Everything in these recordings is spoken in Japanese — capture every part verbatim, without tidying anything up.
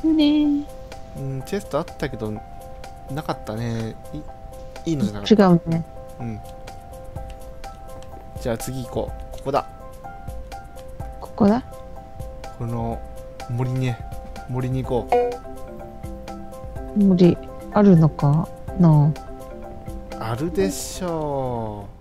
くね。うん、チェストあったけどなかったね。 い, いいのじゃなかった。違うね。うん、じゃあ次行こう。ここだ、ここだ、この森に、森に行こう。森あるのかな。あるでしょう。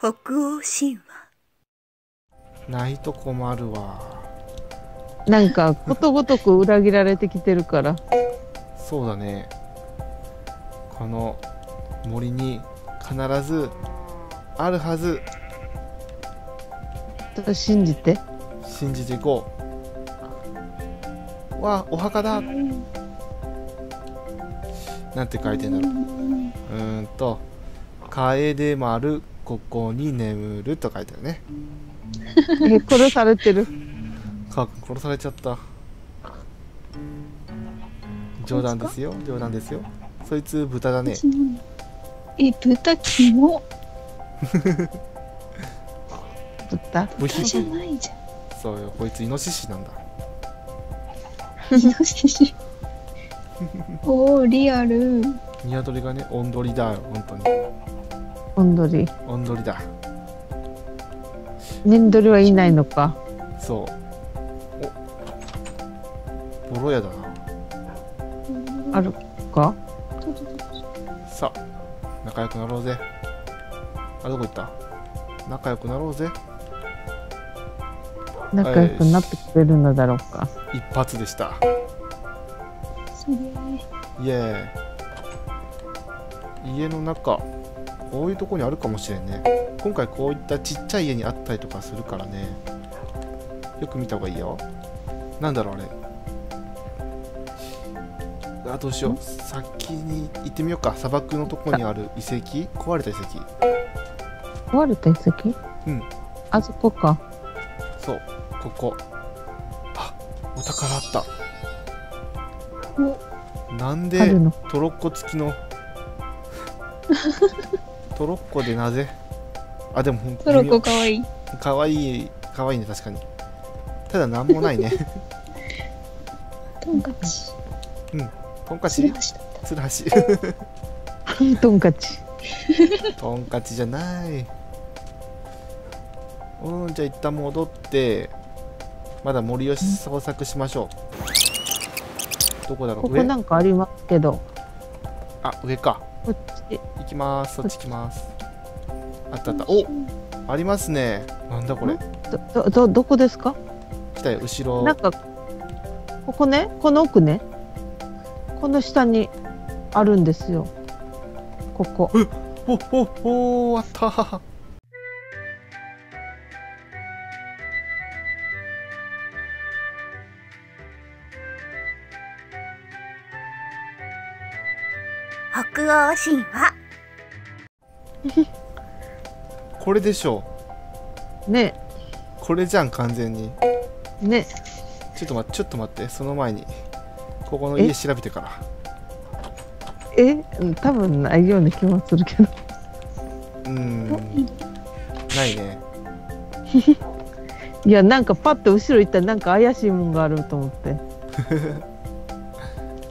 北欧神話。ないと困るわ。なんかことごとく裏切られてきてるからそうだね。この森に必ずあるはず。ちょっと信じて、信じていこう。わあ、お墓だ。なんて書いてんだろう。うーんと、楓丸ここに眠ると書いてあるね。殺されてるか、殺されちゃった。冗談ですよ、冗談ですよ。そいつ豚だねえ。豚キモ豚豚じゃないじゃん。そうよ、こいつイノシシなんだ。イノシシおー、リアル。ニワトリがね、オンドリだよ、本当に。オンドリ、オンドリだ。ネンドリはいないのか。そう。お、ボロ屋だな。あるか。さあ、仲良くなろうぜ。あ、どこ行った。仲良くなろうぜ。仲良くなってくれるのだろうか。一発でした。イエーイ。家の中。こういうとこにあるかもしれんね。今回こういったちっちゃい家にあったりとかするからね、よく見た方がいいよ。なんだろうあれ。あ、どうしよう。先に行ってみようか。砂漠のとこにある遺跡、壊れた遺跡。壊れた遺跡。うん、あそこか。そう、ここ。あ、お宝あった。お、なんでトロッコ付きのトロッコでなぜ。あ、でも本当にトロッコかわいい、かわいい、かわいいね。確かに。ただなんもないね。トンカチ。うん、トンカチ。ツルハシ。トンカチ。トンカチじゃない。うん、じゃあ一旦戻ってまだ森を捜索しましょう。どこだろう。ここなんかありますけど。あ、上か。こっち行きます。そっち行きます。あったあった。お、ありますね。なんだこれ。どどどこですか。来たよ、後ろ。なんかここね、この奥ね、この下にあるんですよ、ここ。おおお、あった。北欧神話。これでしょうね。これじゃん、完全にね。ちょっと待って、ちょっと待って、その前にここの家調べてから。え、多分ないような気もするけど。うん、ないね。いや、なんかパッと後ろ行ったらなんか怪しいもんがあると思って。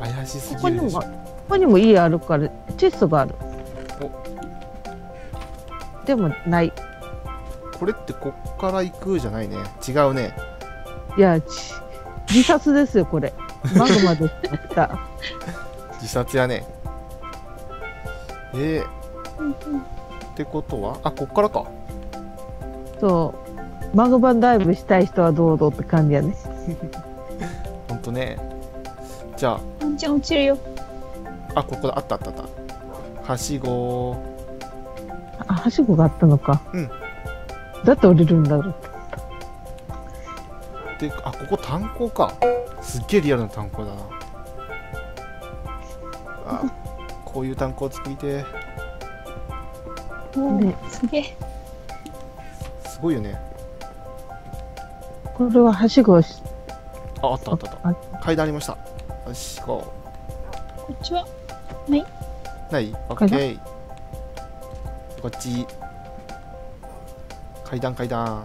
怪しすぎるでしょ。ここにも、ここにも家あるから窒素がある。おでもない。これってこっから行くじゃないね。違うね。いや自殺ですよこれ。マグマでった。自殺やねえー、うんうん、ってことはあこっからか。そうマグマダイブしたい人はどうぞって感じやね。ほんとね。じゃあワンちゃん落ちるよ。あここだ。あったあったあった。はしご。あはしごがあったのか。うん。だって降りるんだろうって。あここ炭鉱か。すっげえリアルな炭鉱だな。あこういう炭鉱作りてー。もうねすげえ。すごいよね。これははしご。ああったあったあった。階段ありました。はしご。こっちはない。ない。オッケー。こっち。階段階段。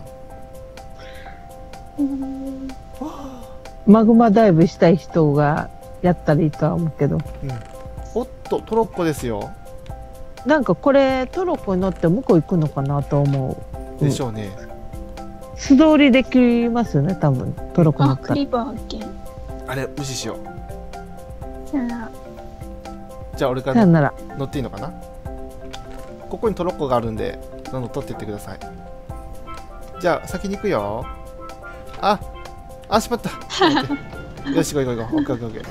マグマダイブしたい人がやったらいいとは思うけど、うん、おっとトロッコですよ。なんかこれトロッコに乗って向こう行くのかなと思うでしょうね、うん、素通りできますよね多分トロッコ乗ったら。あクリボー発見。あれ無視しよう。さよなら。じゃあ俺から乗っていいのかな。ここにトロッコがあるんでどんどん取っていってください。じゃあ先に行くよ。ああ、しまった。よし、行こう行こう行こう。オッケーオッケー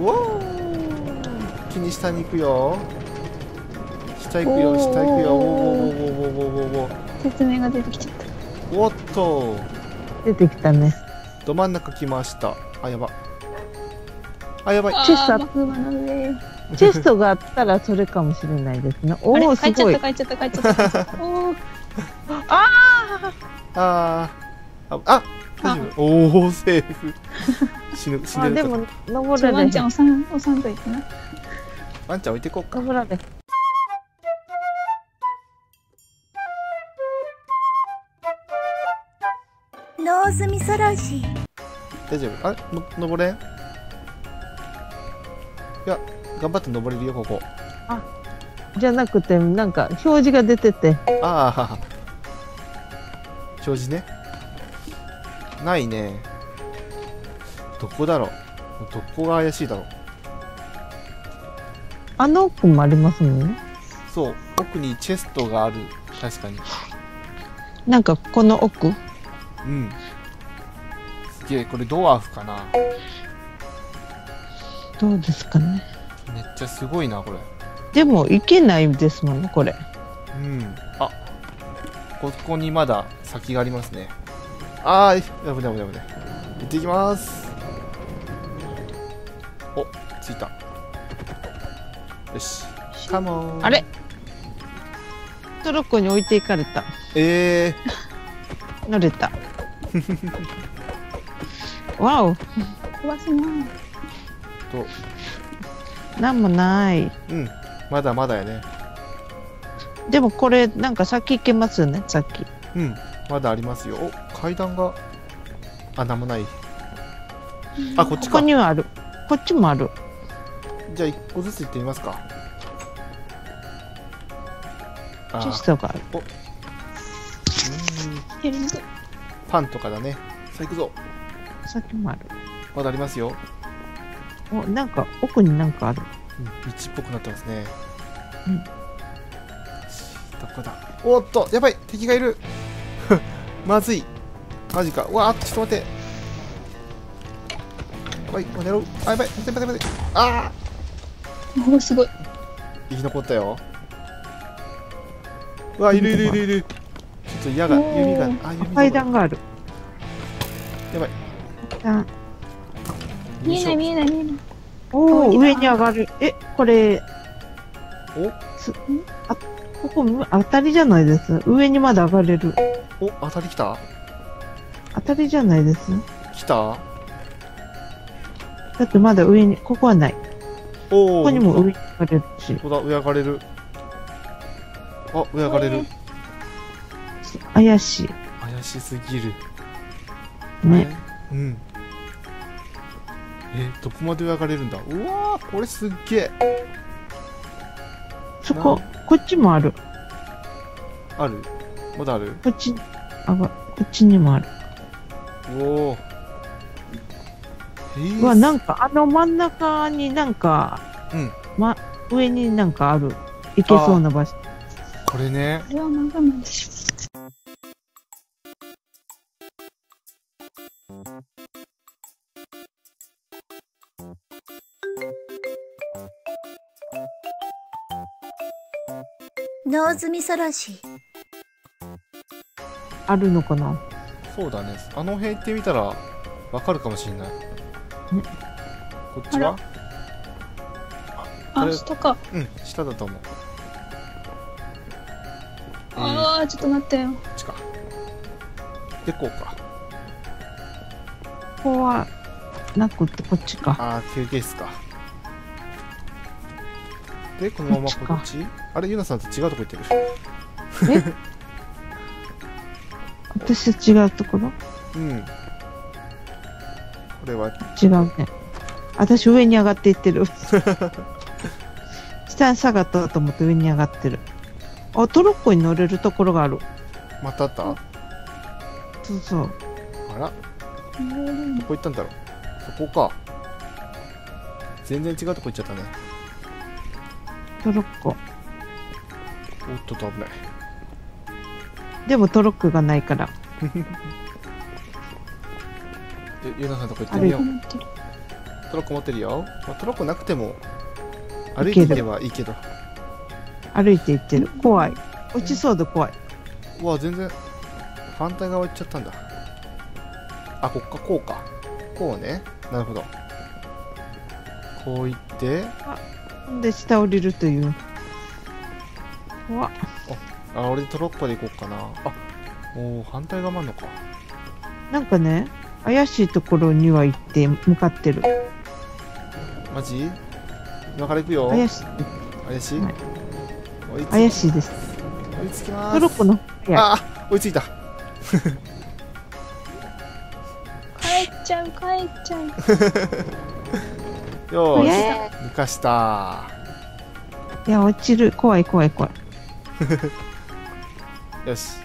オッケー。気に下に行くよ。下行くよ、下行くよ。おーおーおーおーおーおーおー。説明が出てきちゃった。おっと。出てきたね。ど真ん中来ました。あ、やば。あ、やばい。チェスト。チェストがあったらそれかもしれないですね。おお、すごい。帰っちゃった帰っちゃった帰っちゃった。おお。ああ。ああ。あ。おおセーフ。死ぬ死ぬ。あでも登れない。ワンちゃんおさんおさんといってな。ワンちゃん置いてこっか。登れ。ノーズミソロシ。大丈夫。あの登れ。いや頑張って登れるよここ。あじゃなくてなんか表示が出てて。ああ表示ね。ないね。どこだろう。どこが怪しいだろう。あの奥もありますね。そう奥にチェストがある。確かになんかこの奥。うん、すげえ。これドワーフかな。どうですかね。めっちゃすごいなこれ。でも行けないですもんねこれ。うん。あここにまだ先がありますね。あーやぶねやぶねやぶね。行ってきます。お着いた。よしカモン。あれトロッコに置いていかれた。えー乗れた。わお怖すぎないとなんもない。うん、まだまだやね。でもこれなんか先行けますよね。さっきうんまだありますよ。お階段があなんもない。あこっちか。ここにはある。こっちもある。じゃあ一個ずつ行ってみますか。チェストがある。おうんパンとかだね。さあ行くぞ。さっきもある。まだありますよ。おなんか奥になんかある、うん、道っぽくなってますね。うんどこだ。おっとやばい敵がいる。まずいマジか。うわーちょっと待って。やばい狙う。あやばい待って待って待って。あーおーすごい生き残ったよ。うわいるいるいるいる。ちょっと矢が弓があ弓階段がある。やばい見えない見えない見えない。おお上に上がる。えこれおすあここ当たりじゃないです。上にまだ上がれる。お、当たりきた。当たりじゃないです。きた。だってまだ上に、ここはない。おお。ここにも上に上がれるし。そうだ、上上がれる。あ、上上がれる。怪しい。怪しすぎる。ね。うん。えー、どこまで上がれるんだ。うわー、これすっげえ。そこ、こっちもある。ある？まだある？こっち、あが、こっちにもある。おー。えー、うわ、なんか、あの真ん中になんか、うん。ま、上になんかある。行けそうな場所。これね。これはまだまだ。ノズミソロシあるのかな。そうだね、あの辺行ってみたらわかるかもしれない。こっちはあ、あ下か。うん、下だと思う。ああ、ちょっと待ってよ。こっちか。で、こうか。ここはなくってこっちか。ああ、休憩室か。で、このままこっち？あれ、ゆなさんと違うとこ行ってる。え？私と違うところ？うん。これは違うね。私上に上がっていってる。下に下がったと思って上に上がってる。あ、トロッコに乗れるところがある。またあった？そうそう。あら？どこ行ったんだろう？そこか。全然違うとこ行っちゃったね。トロッコ。おっとと危ない。でもトロッコがないから。え、ゆなさんとこ行ってみよう。トロッコ持ってるよ。まあ、トロッコなくても歩いていけばいいけど。歩いていってる。怖い。落ちそうで怖い。うわ、全然反対側行っちゃったんだ。あ、こっか、こうか。こうね。なるほど。こう行って。で、下降りるという。怖っ。あ、あ、俺トロッコで行こうかな。あ、もう反対側もあんのか。なんかね、怪しいところには行って向かってる。マジ？今から行くよ。怪しい。怪しい？はい、追いつき。怪しいです。追いつきます。トロッコの。ああ、追いついた。帰っちゃう、帰っちゃう。よーし。抜かしたー。いや、落ちる。怖い怖い怖い。よし、